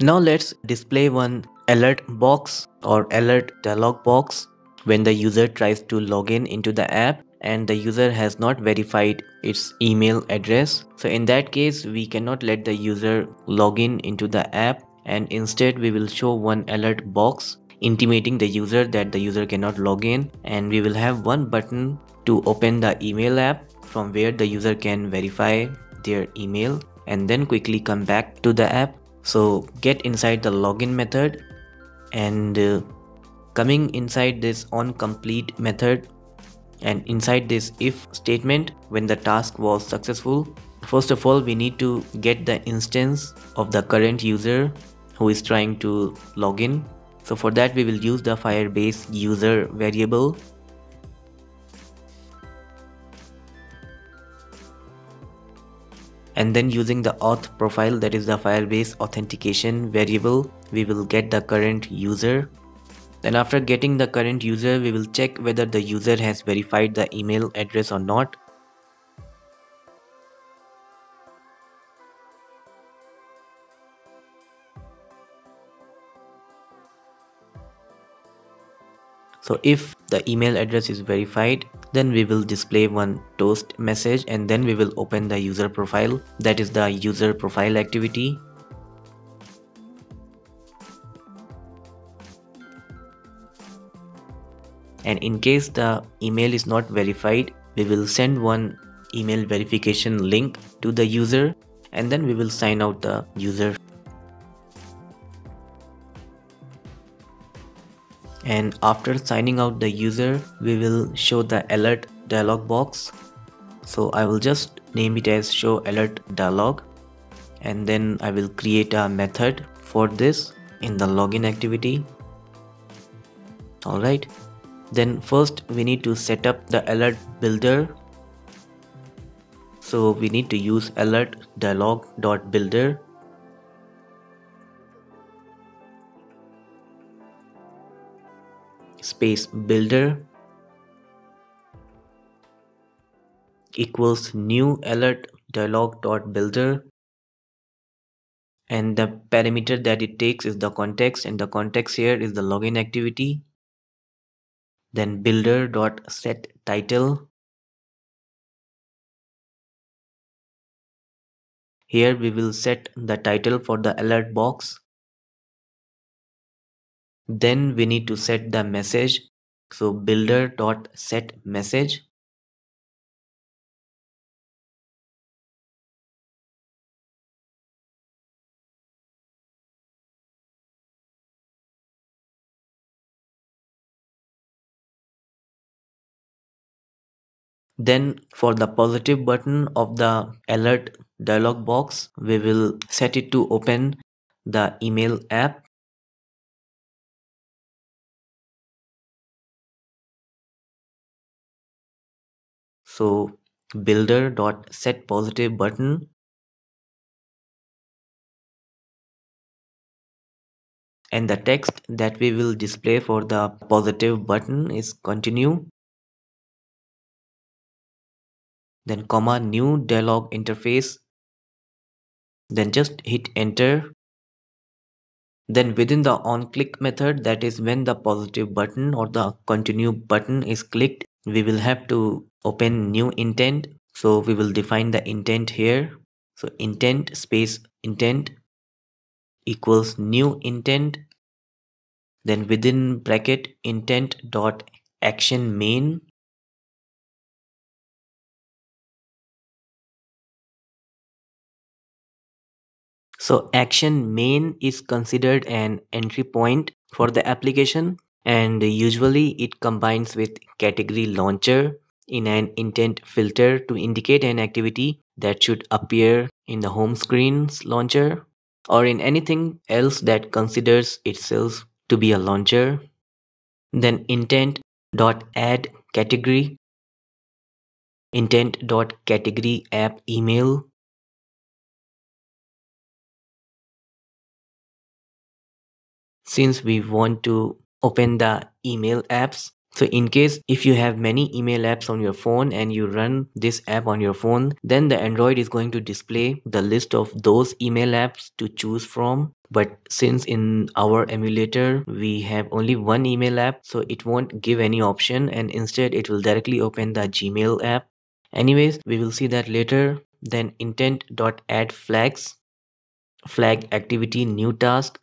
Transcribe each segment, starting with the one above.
Now let's display one alert box or alert dialog box when the user tries to log in into the app and the user has not verified its email address. So in that case, we cannot let the user log in into the app, and instead we will show one alert box intimating the user that the user cannot log in, and we will have one button to open the email app from where the user can verify their email and then quickly come back to the app. So get inside the login method and coming inside this onComplete method and inside this if statement when the task was successful. First of all, we need to get the instance of the current user who is trying to log in. So for that we will use the FirebaseUser variable. And then using the auth profile, that is the Firebase Authentication variable, we will get the current user. Then after getting the current user, we will check whether the user has verified the email address or not. So if the email address is verified, then we will display one toast message and then we will open the user profile, that is the user profile activity. And in case the email is not verified, we will send one email verification link to the user and then we will sign out the user. And after signing out the user, we will show the alert dialog box. So I will just name it as show alert dialog, and then I will create a method for this in the login activity. Alright. Then first we need to set up the alert builder. So we need to use AlertDialog.builder. Space builder equals new AlertDialog.builder, and the parameter that it takes is the context, and the context here is the login activity. Then builder.setTitle. Here we will set the title for the alert box. Then we need to set the message. So builder.setMessage. Then for the positive button of the alert dialog box, we will set it to open the email app. So builder.setPositive button, and the text that we will display for the positive button is continue. Then comma new dialog interface, then just hit enter. Then within the onClick method, that is when the positive button or the continue button is clicked, we will have to open new intent. So we will define the intent here. So intent space intent equals new intent, then within bracket intent dot action main. So action main is considered an entry point for the application, and usually it combines with category launcher in an intent filter to indicate an activity that should appear in the home screen's launcher or in anything else that considers itself to be a launcher. Then intent.add category, intent.category app email. Since we want to open the email apps, so in case if you have many email apps on your phone and you run this app on your phone, then the Android is going to display the list of those email apps to choose from. But since in our emulator we have only one email app, so it won't give any option and instead it will directly open the Gmail app. Anyways, we will see that later. Then intent.add flags, flag activity new task.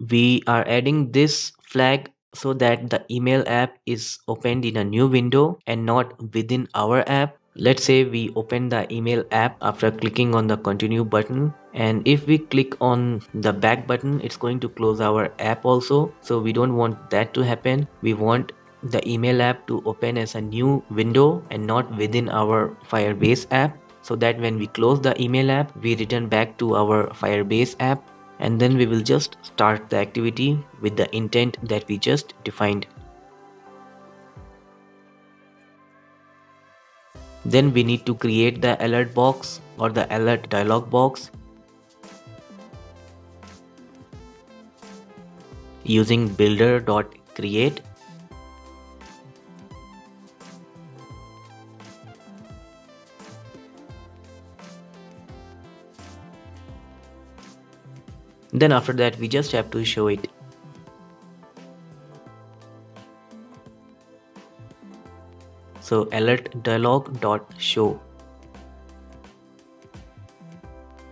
We are adding this flag so that the email app is opened in a new window and not within our app. Let's say we open the email app after clicking on the continue button, and if we click on the back button, it's going to close our app also. So we don't want that to happen. We want the email app to open as a new window and not within our Firebase app, so that when we close the email app, we return back to our Firebase app, and then we will just start the activity with the intent that we just defined. Then we need to create the alert box or the alert dialog box using builder.create. Then after that, we just have to show it. So AlertDialog.show.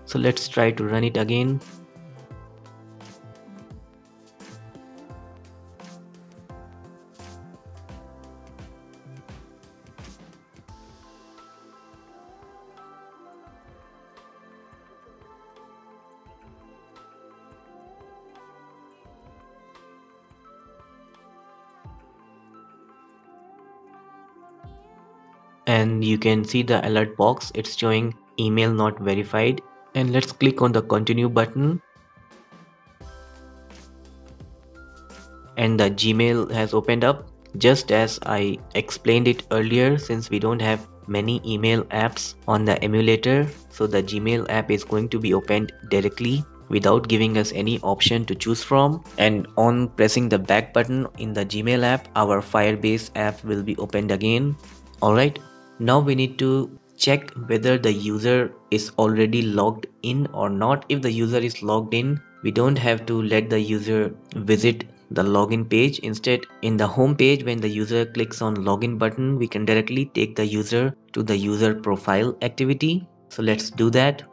So let's try to run it again. And you can see the alert box, it's showing email not verified. And let's click on the continue button. And the Gmail has opened up, just as I explained it earlier. Since we don't have many email apps on the emulator, so the Gmail app is going to be opened directly without giving us any option to choose from. And on pressing the back button in the Gmail app, our Firebase app will be opened again. Alright, now we need to check whether the user is already logged in or not. If the user is logged in, we don't have to let the user visit the login page. Instead, in the home page, when the user clicks on login button, we can directly take the user to the user profile activity. So let's do that.